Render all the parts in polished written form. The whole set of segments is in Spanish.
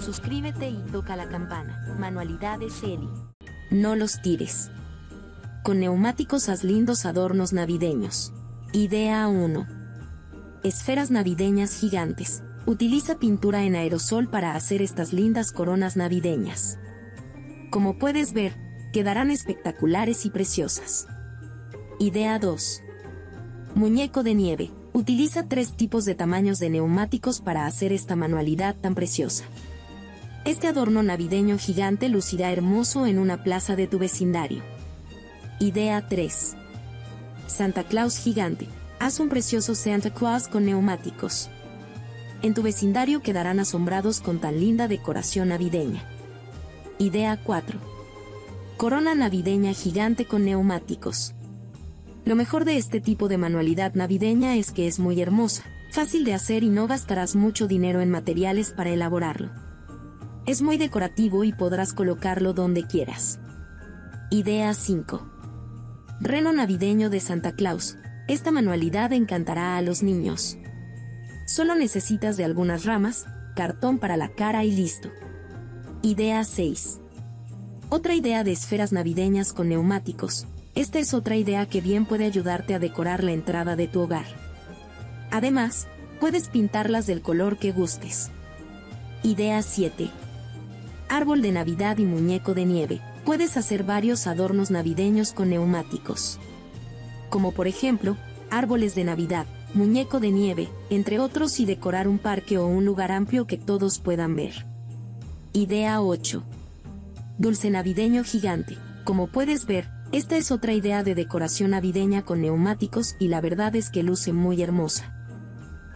Suscríbete y toca la campana. Manualidades Eli. No los tires. Con neumáticos haz lindos adornos navideños. Idea 1. Esferas navideñas gigantes. Utiliza pintura en aerosol para hacer estas lindas coronas navideñas. Como puedes ver, quedarán espectaculares y preciosas. Idea 2. Muñeco de nieve. Utiliza 3 tipos de tamaños de neumáticos para hacer esta manualidad tan preciosa. Este adorno navideño gigante lucirá hermoso en una plaza de tu vecindario. Idea 3. Santa Claus gigante. Haz un precioso Santa Claus con neumáticos. En tu vecindario quedarán asombrados con tan linda decoración navideña. Idea 4. Corona navideña gigante con neumáticos. Lo mejor de este tipo de manualidad navideña es que es muy hermosa, fácil de hacer y no gastarás mucho dinero en materiales para elaborarlo. Es muy decorativo y podrás colocarlo donde quieras. Idea 5. Reno navideño de Santa Claus. Esta manualidad encantará a los niños. Solo necesitas de algunas ramas, cartón para la cara y listo. Idea 6. Otra idea de esferas navideñas con neumáticos. Esta es otra idea que bien puede ayudarte a decorar la entrada de tu hogar. Además, puedes pintarlas del color que gustes. Idea 7. Árbol de Navidad y muñeco de nieve. Puedes hacer varios adornos navideños con neumáticos, como por ejemplo, árboles de Navidad, muñeco de nieve, entre otros, y decorar un parque o un lugar amplio que todos puedan ver. Idea 8. Dulce navideño gigante. Como puedes ver, esta es otra idea de decoración navideña con neumáticos y la verdad es que luce muy hermosa.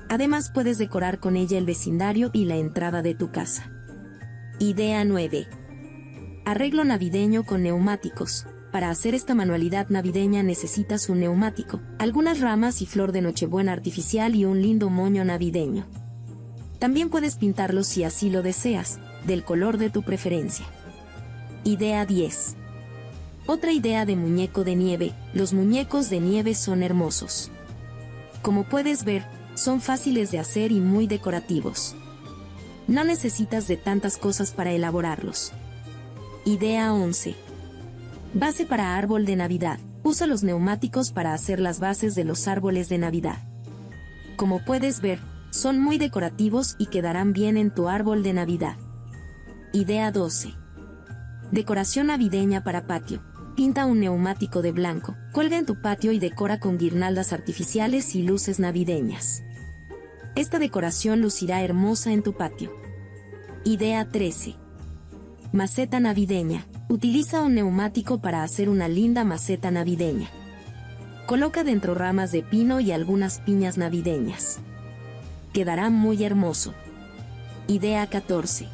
Además, puedes decorar con ella el vecindario y la entrada de tu casa. Idea 9. Arreglo navideño con neumáticos. Para hacer esta manualidad navideña necesitas un neumático, algunas ramas y flor de Nochebuena artificial y un lindo moño navideño. También puedes pintarlo si así lo deseas, del color de tu preferencia. Idea 10. Otra idea de muñeco de nieve. Los muñecos de nieve son hermosos. Como puedes ver, son fáciles de hacer y muy decorativos. No necesitas de tantas cosas para elaborarlos. Idea 11. Base para árbol de Navidad. Usa los neumáticos para hacer las bases de los árboles de Navidad. Como puedes ver, son muy decorativos y quedarán bien en tu árbol de Navidad. Idea 12. Decoración navideña para patio. Pinta un neumático de blanco, cuelga en tu patio y decora con guirnaldas artificiales y luces navideñas. Esta decoración lucirá hermosa en tu patio. Idea 13. Maceta navideña. Utiliza un neumático para hacer una linda maceta navideña. Coloca dentro ramas de pino y algunas piñas navideñas. Quedará muy hermoso. Idea 14.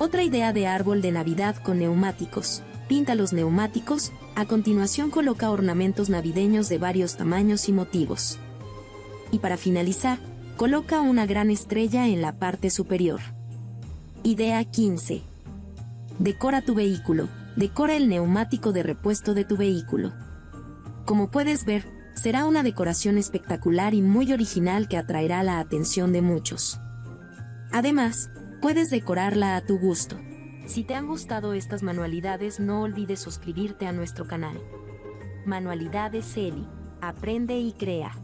Otra idea de árbol de Navidad con neumáticos. Pinta los neumáticos, a continuación coloca ornamentos navideños de varios tamaños y motivos. Y para finalizar, coloca una gran estrella en la parte superior. Idea 15. Decora tu vehículo. Decora el neumático de repuesto de tu vehículo. Como puedes ver, será una decoración espectacular y muy original que atraerá la atención de muchos. Además, puedes decorarla a tu gusto. Si te han gustado estas manualidades, no olvides suscribirte a nuestro canal. Manualidades Eli. Aprende y crea.